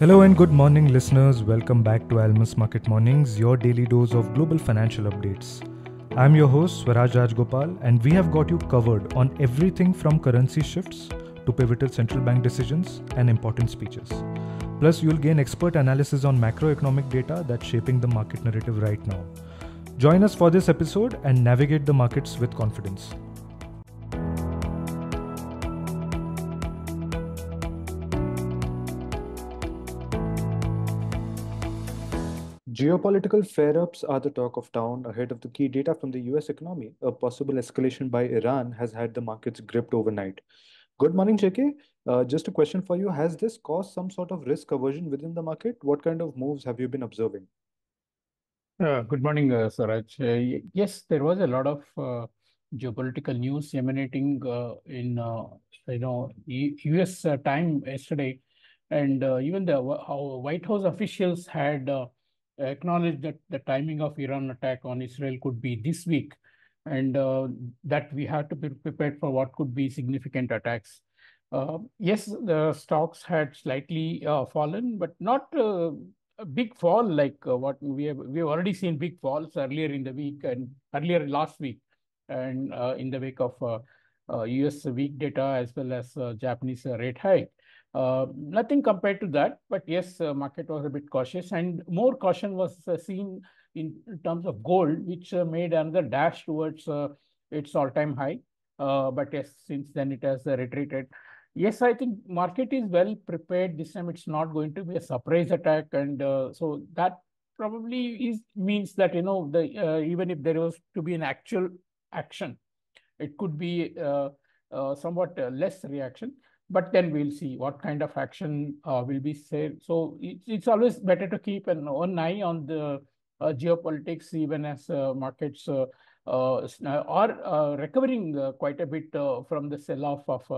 Hello and good morning, listeners. Welcome back to Almus Market Mornings, your daily dose of global financial updates. I'm your host, Swaraj Rajgopal, and we have got you covered on everything from currency shifts to pivotal central bank decisions and important speeches. Plus, you'll gain expert analysis on macroeconomic data that's shaping the market narrative right now. Join us for this episode and navigate the markets with confidence. Geopolitical flare-ups are the talk of town ahead of the key data from the US economy. A possible escalation by Iran has had the markets gripped overnight. Good morning, JK. Just a question for you. Has this caused some sort of risk aversion within the market? What kind of moves have you been observing? Good morning, Swaraj. Yes, there was a lot of geopolitical news emanating US time yesterday. And even the White House officials had acknowledged that the timing of Iran attack on Israel could be this week, and that we have to be prepared for what could be significant attacks. Yes, the stocks had slightly fallen, but not a big fall like what we have already seen big falls earlier in the week and earlier last week, and in the wake of US week data as well as Japanese rate hike. Nothing compared to that, but yes, market was a bit cautious, and more caution was seen in terms of gold, which made another dash towards its all-time high. But yes, since then it has retreated. Yes, I think market is well prepared this time. It's not going to be a surprise attack, and so that probably means that even if there was to be an actual action, it could be somewhat less reaction. But then we'll see what kind of action will be said. So it's always better to keep an eye on the geopolitics, even as markets are recovering quite a bit from the sell-off of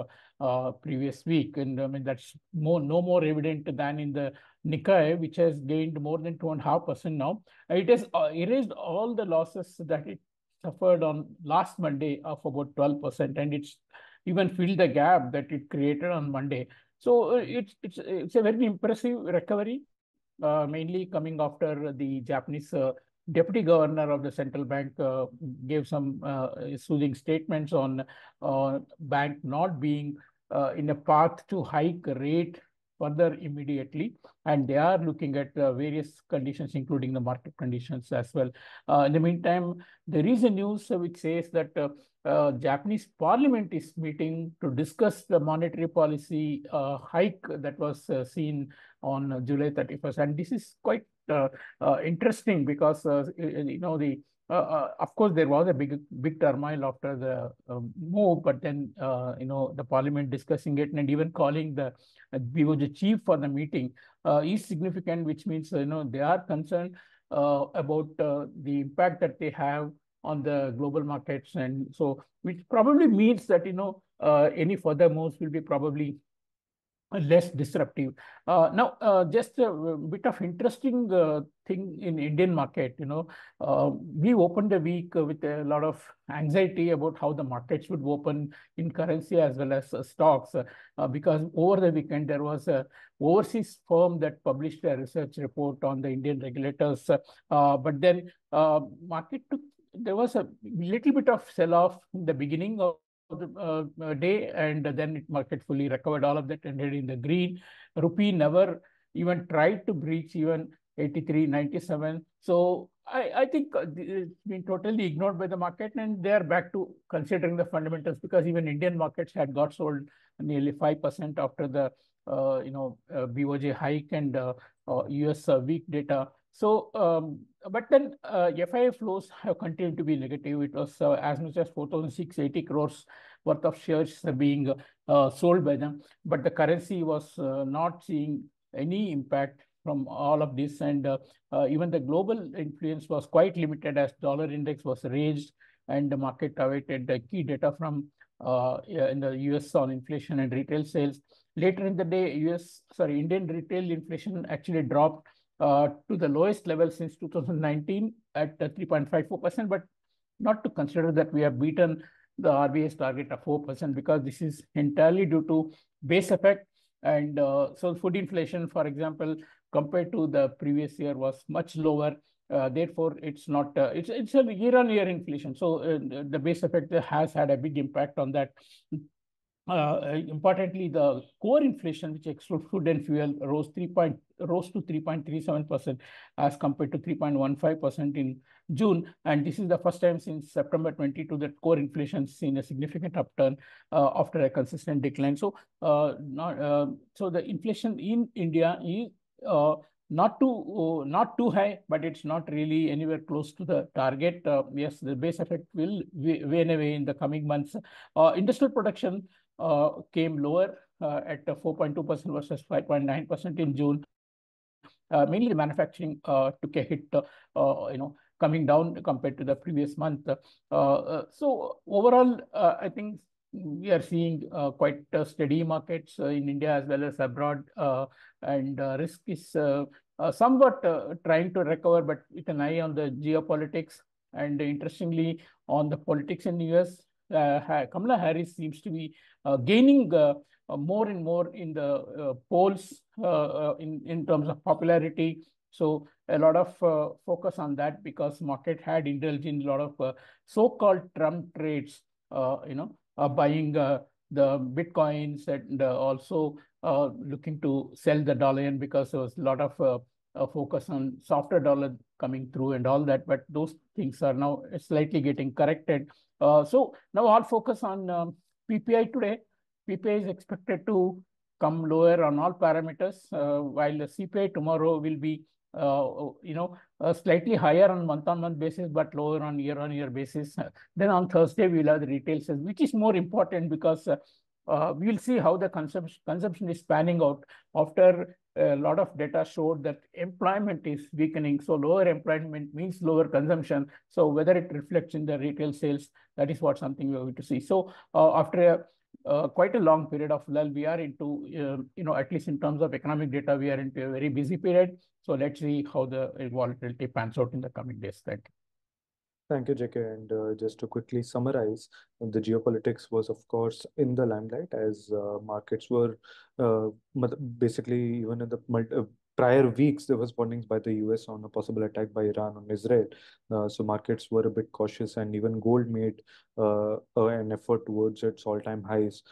previous week. And I mean, that's no more evident than in the Nikkei, which has gained more than 2.5% now. It has erased all the losses that it suffered on last Monday of about 12%, and it's even filled the gap that it created on Monday. So it's a very impressive recovery, mainly coming after the Japanese deputy governor of the central bank gave some soothing statements on bank not being in a path to hike rate further immediately, and they are looking at various conditions, including the market conditions as well. In the meantime, there is a news which says that Japanese parliament is meeting to discuss the monetary policy hike that was seen on July 31st, and this is quite interesting because of course, there was a big turmoil after the move, but then, the parliament discussing it and even calling the BOJ chief for the meeting is significant, which means, they are concerned about the impact that they have on the global markets. And so, which probably means that, any further moves will be probably less disruptive. Now, just a bit of interesting thing in Indian market, we opened the week with a lot of anxiety about how the markets would open in currency as well as stocks, because over the weekend there was an overseas firm that published a research report on the Indian regulators, but then there was a little bit of sell-off in the beginning of the day, and then it market fully recovered all of that, ended in the green. Rupee never even tried to breach even 83.97. So I think it's been totally ignored by the market, and they are back to considering the fundamentals, because even Indian markets had got sold nearly 5% after the BOJ hike and US week data. So, but then FII flows have continued to be negative. It was as much as 4,680 crores worth of shares being sold by them. But the currency was not seeing any impact from all of this. And even the global influence was quite limited, as dollar index was raised and the market awaited the key data from in the US on inflation and retail sales. Later in the day, Indian retail inflation actually dropped to the lowest level since 2019 at 3.54%, but not to consider that we have beaten the RBI's target of 4%, because this is entirely due to base effect And so food inflation, for example, compared to the previous year was much lower. Therefore, it's not it's a year-on-year inflation. So the base effect has had a big impact on that. Importantly, the core inflation, which excludes food and fuel, rose to 3.37% as compared to 3.15% in June, and this is the first time since September 22 that core inflation has seen a significant upturn after a consistent decline. So, so the inflation in India is not too high, but it's not really anywhere close to the target. Yes, the base effect will wane away in the coming months. Industrial production came lower at 4.2% versus 5.9% in June. Mainly manufacturing took a hit, coming down compared to the previous month. So overall, I think we are seeing quite steady markets in India as well as abroad, and risk is somewhat trying to recover, but with an eye on the geopolitics. And interestingly, on the politics in the US, Kamala Harris seems to be gaining more and more in the polls in terms of popularity. So a lot of focus on that, because market had indulged in a lot of so-called Trump trades, buying the bitcoins, and also looking to sell the dollar in, because there was a lot of focus on softer dollar coming through and all that. But those things are now slightly getting corrected. So now all focus on PPI today. PPI is expected to come lower on all parameters, while the CPI tomorrow will be slightly higher on month-on-month basis, but lower on year-on-year basis. Then on Thursday, we'll have the retail sales, which is more important, because we'll see how the consumption is panning out after a lot of data showed that employment is weakening. So lower employment means lower consumption. So whether it reflects in the retail sales, that is what something we're going to see. So after quite a long period of lull, we are into, at least in terms of economic data, we are into a very busy period. So let's see how the volatility pans out in the coming days. Thank you, JK. And just to quickly summarize, the geopolitics was, of course, in the limelight, as markets were basically, even in the prior weeks, there was warnings by the US on a possible attack by Iran on Israel. So markets were a bit cautious, and even gold made an effort towards its all-time highs.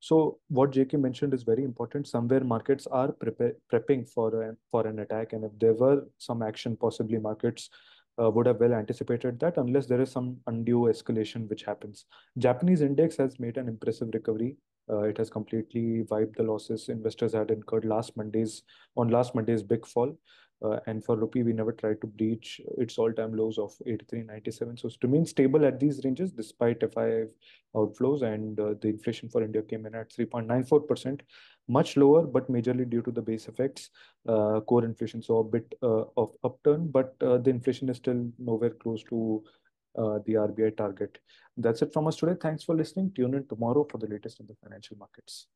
So what JK mentioned is very important. Somewhere markets are prepping for an attack, and if there were some action, possibly markets would have well anticipated that, unless there is some undue escalation which happens. Japanese index has made an impressive recovery. It has completely wiped the losses investors had incurred on last Monday's big fall. And for rupee, we never tried to breach its all-time lows of 83.97. So it remains stable at these ranges despite FII outflows, and the inflation for India came in at 3.94%, much lower, but majorly due to the base effects. Core inflation saw a bit of upturn, but the inflation is still nowhere close to the RBI target. That's it from us today. Thanks for listening. Tune in tomorrow for the latest in the financial markets.